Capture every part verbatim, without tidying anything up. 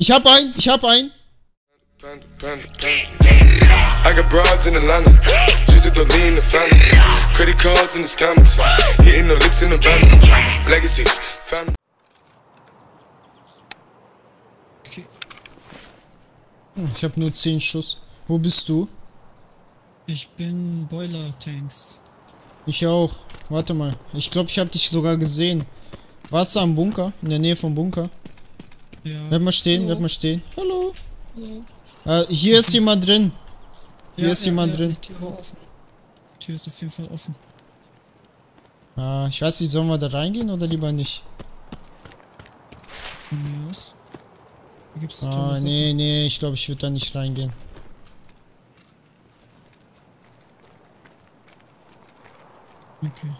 Ich hab einen, ich hab einen. I got broads in Atlanta, just to the lean the family, credit cards in the scammers, hitting the licks in the van, legacies, family. Ich hab nur zehn Schuss. Wo bist du? Ich bin Boiler-Tanks. Ich auch. Warte mal. Ich glaube, ich habe dich sogar gesehen. Warst du am Bunker? In der Nähe vom Bunker? Ja. Bleib mal stehen, Hallo. bleib mal stehen. Hallo. Hallo. Äh, hier ist jemand drin. Hier ja, ist ja, jemand ja, drin. Die Tür war offen. Die Tür ist auf jeden Fall offen. Ah, ich weiß nicht, sollen wir da reingehen oder lieber nicht? Yes. Gibt's ah, nee, nee, ich glaube, ich würde da nicht reingehen. Okay.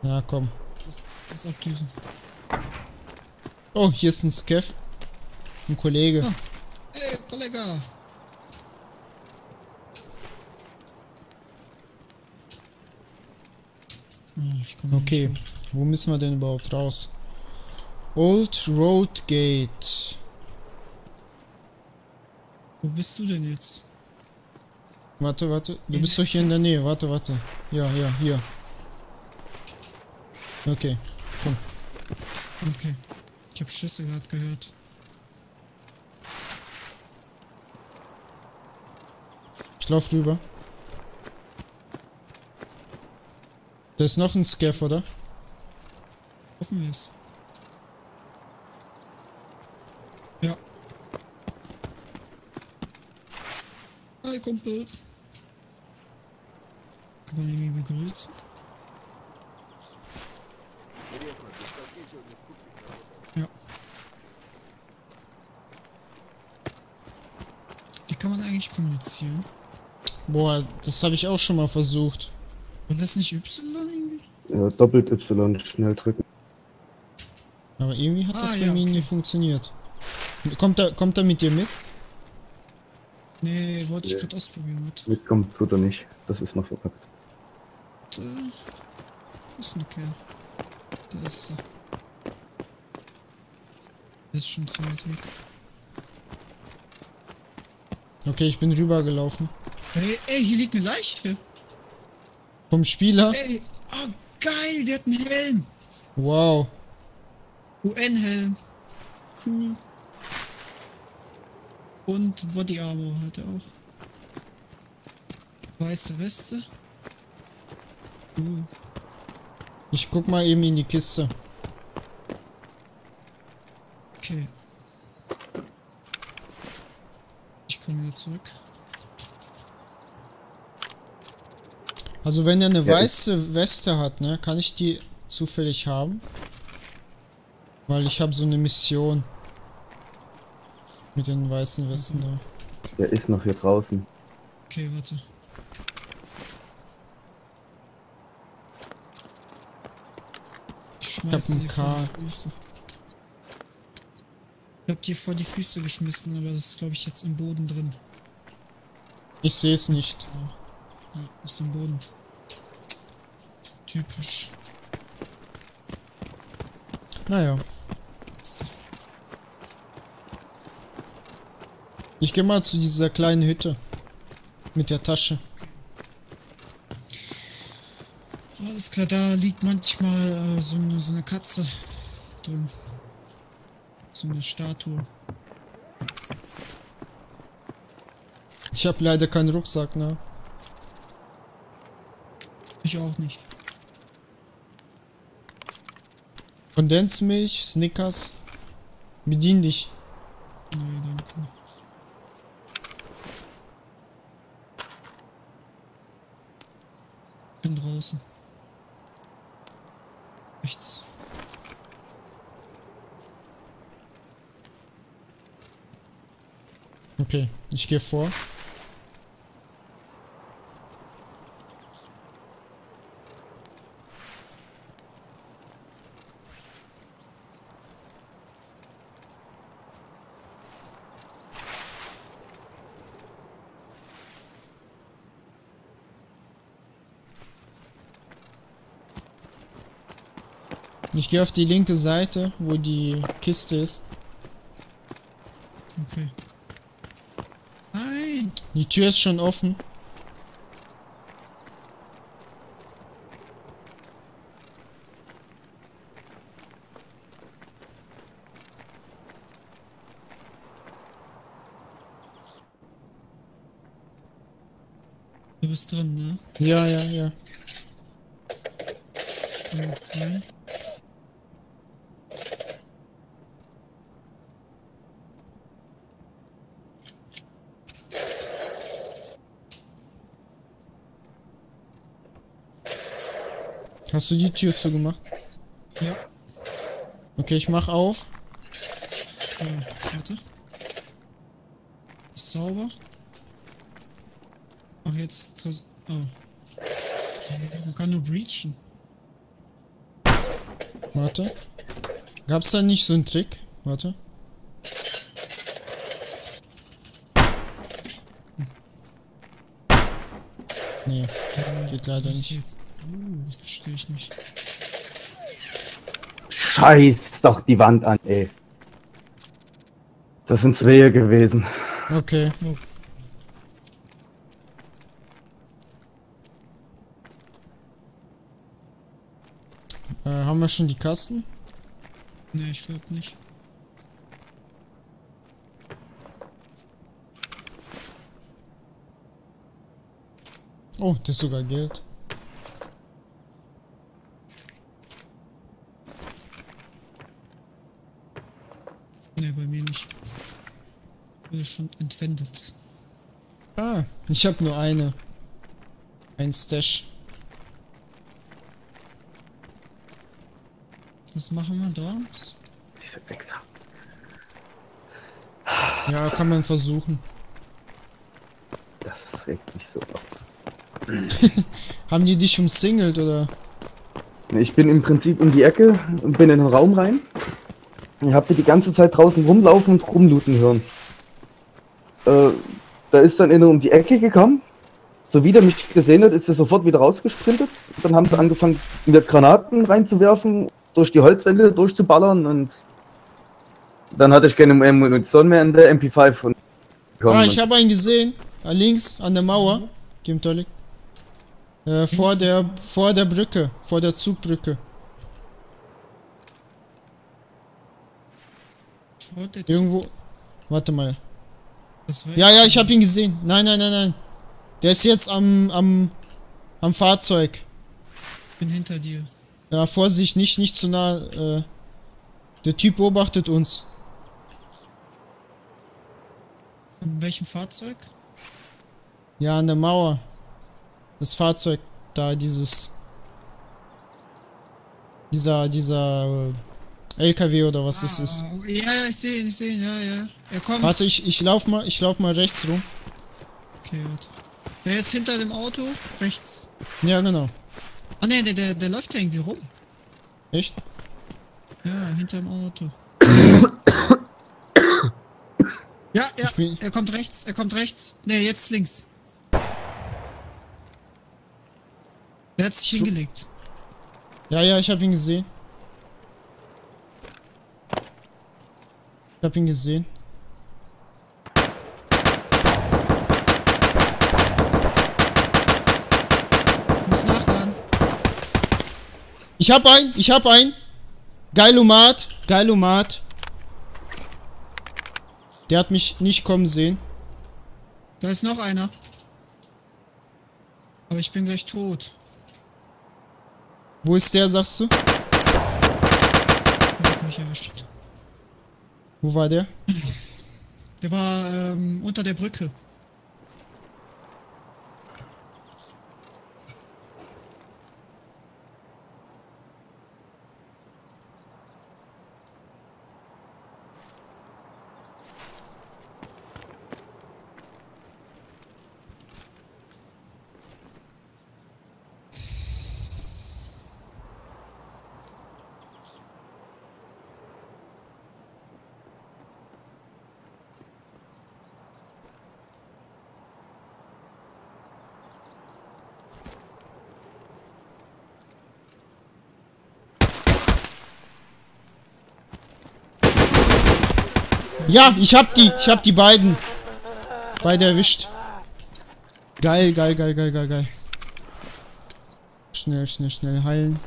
Na komm. Was, was abdüsen? Oh, hier ist ein Scav. Ein Kollege. Ah. Hey, Kollege! Hm, ich komm okay, nicht wo müssen wir denn überhaupt raus? Old Road Gate. Wo bist du denn jetzt? Warte, warte. Du in bist doch hier in der Nähe. Warte, warte. Ja, ja, hier. Okay, komm. Okay. Ich hab Schüsse gerade gehört. Ich lauf rüber. Da ist noch ein Scav, oder? Hoffen wir es. Ja. Hi Kumpel. Kann man irgendwie begrüßen? Ja. Wie kann man eigentlich kommunizieren? Boah, das habe ich auch schon mal versucht. War das nicht Y irgendwie? Ja, doppelt Y schnell drücken. Aber irgendwie hat ah, das bei ja, mir okay. nie funktioniert. Kommt er, kommt er mit dir mit? Nee, wollte ich nee. gerade ausprobieren. Mit. Mitkommt tut er nicht. Das ist noch verpackt. Da ist ein Kerl. Da ist er. Der ist schon zu weit weg. Okay, ich bin rübergelaufen. Hey, ey, hier liegt eine Leiche. Vom Spieler? Ey, oh geil, der hat einen Helm. Wow. U N-Helm. Cool. Und Body-Armor hat er auch. Weiße Weste. Uh. Ich guck mal eben in die Kiste. Okay. Ich komme wieder zurück. Also wenn er eine ja, weiße Weste hat, ne, kann ich die zufällig haben? Weil ich habe so eine Mission. Mit den weißen Westen da. Der ist noch hier draußen. Okay, warte. Ich schmeiß ihn vor die Füße. Ich hab dir vor die Füße geschmissen, aber das ist glaube ich jetzt im Boden drin. Ich sehe es nicht. Ja, ist im Boden. Typisch. Naja. Ich gehe mal zu dieser kleinen Hütte. Mit der Tasche. Alles klar, da liegt manchmal äh, so, eine, so eine Katze drin. So eine Statue. Ich habe leider keinen Rucksack, ne? Ich auch nicht. Kondensmilch, Snickers. Bedien dich. Nein, danke. Bin draußen. Rechts. Okay, ich gehe vor. Ich gehe auf die linke Seite, wo die Kiste ist. Die Tür ist schon offen. Du bist drin, ne? Ja, ja, ja. Komm jetzt rein. Hast du die Tür zugemacht? Ja. Okay, ich mach auf. Ja, warte. Ist sauber. Ach, jetzt... Oh. Man kann nur breachen. Warte. Gab's da nicht so einen Trick? Warte. Hm. Nee, geht leider nicht. Uh, das verstehe ich nicht. Scheiß doch die Wand an, ey. Das sind Rehe gewesen. Okay. Oh. Äh, haben wir schon die Kasten? Ne, ich glaube nicht. Oh, das ist sogar Geld. Ne, bei mir nicht. Wurde schon entwendet. Ah, ich habe nur eine. Ein Stash. Was machen wir dort? Diese Wichser. Ja, kann man versuchen. Das regt mich so auf. Haben die dich umsingelt, oder? Ich bin im Prinzip um die Ecke und bin in den Raum rein. Ich hab die die ganze Zeit draußen rumlaufen und rumlooten hören. Äh, da ist dann einer um die Ecke gekommen. So wie der mich gesehen hat, ist er sofort wieder rausgesprintet. Und dann haben sie angefangen, mir Granaten reinzuwerfen, durch die Holzwände durchzuballern und... Dann hatte ich keine Munition mehr in der M P fünf und... Ah, ich habe einen gesehen. Links an der Mauer. Kim Tolik. Äh, vor der, vor der Brücke. Vor der Zugbrücke. Irgendwo. Warte mal. Ja, ja, ich hab ihn gesehen. Nein, nein, nein, nein. Der ist jetzt am, am, am Fahrzeug. Ich bin hinter dir. Ja, Vorsicht, nicht, nicht zu nah. Äh, der Typ beobachtet uns. An welchem Fahrzeug? Ja, an der Mauer. Das Fahrzeug da, dieses. Dieser, dieser. L K W oder was ah, es ist. Ja, ja, ich sehe ihn, ich sehe ihn, ja, ja. Er kommt. Warte, ich, ich lauf mal, ich lauf mal rechts rum. Okay, warte. Der ist hinter dem Auto, rechts. Ja, genau. Ah, ne, der, der, der läuft ja irgendwie rum. Echt? Ja, hinter dem Auto. Ja, ja, er kommt rechts, er kommt rechts. Ne, jetzt links. Der hat sich hingelegt. Ja, ja, ich hab ihn gesehen. Ich hab ihn gesehen. Ich muss nachladen. Ich hab einen, ich hab einen. Geilomat, Geilomat. Der hat mich nicht kommen sehen. Da ist noch einer. Aber ich bin gleich tot. Wo ist der, sagst du? Der hat mich erwischt. Wo war der? Der war ähm, unter der Brücke. Ja, ich hab die, ich hab die beiden. Beide erwischt. Geil, geil, geil, geil, geil, geil. Schnell, schnell, schnell heilen.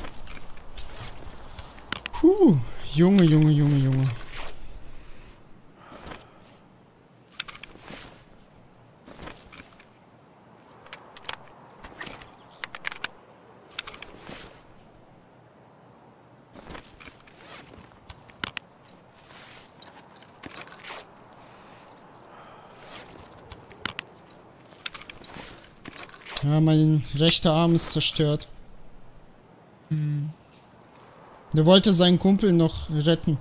Puh, Junge, Junge, Junge, Junge. Ja, mein rechter Arm ist zerstört. Hm. Der wollte seinen Kumpel noch retten.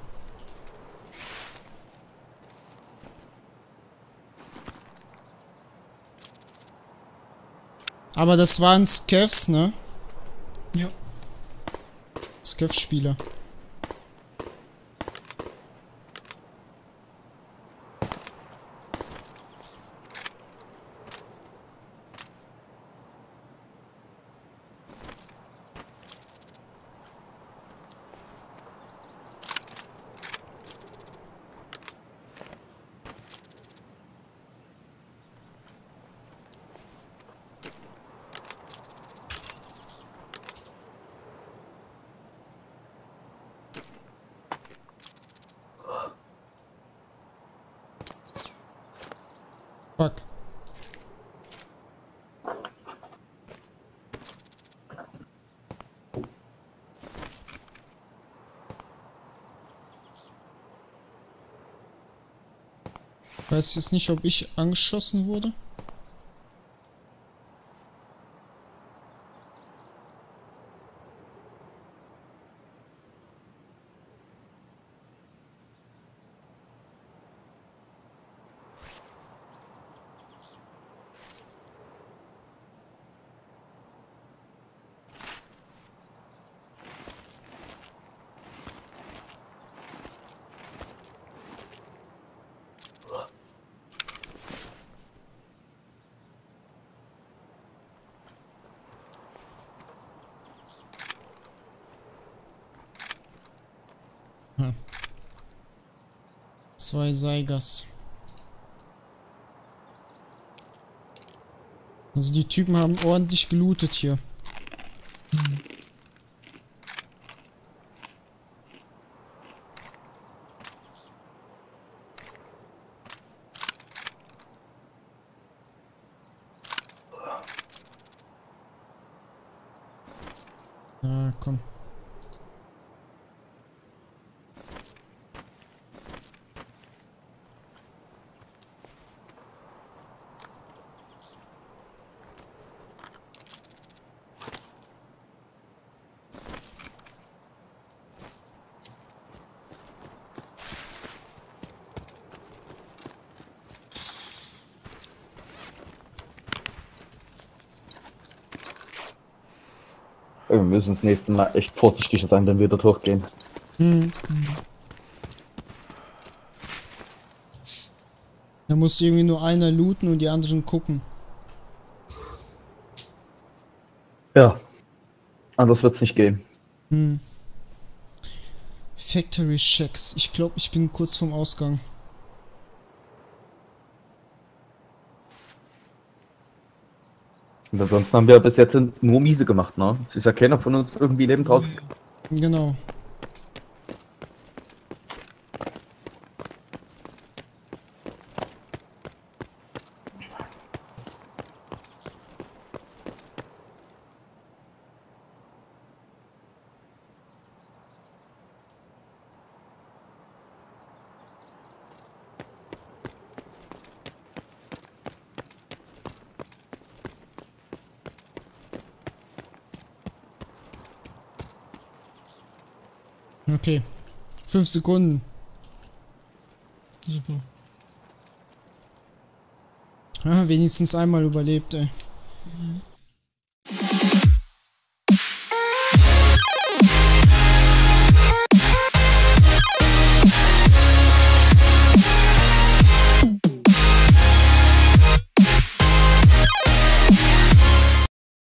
Aber das waren S C A Vs, ne? Ja. S C A V-Spieler. Ich weiß jetzt nicht, ob ich angeschossen wurde. Zwei Saigas. Also die Typen haben ordentlich gelootet hier. Hm. Ah, komm. Wir müssen das nächste Mal echt vorsichtig sein, wenn wir dort hochgehen. Mhm. Da muss irgendwie nur einer looten und die anderen gucken. Ja. Anders wird's nicht gehen. Mhm. Factory Checks. Ich glaube, ich bin kurz vorm Ausgang. Und ansonsten haben wir bis jetzt nur miese gemacht, ne? Es ist ja keiner von uns irgendwie lebend rausgekommen. Genau. Okay, fünf Sekunden. Super. Ah, wenigstens einmal überlebt, ey. Mhm.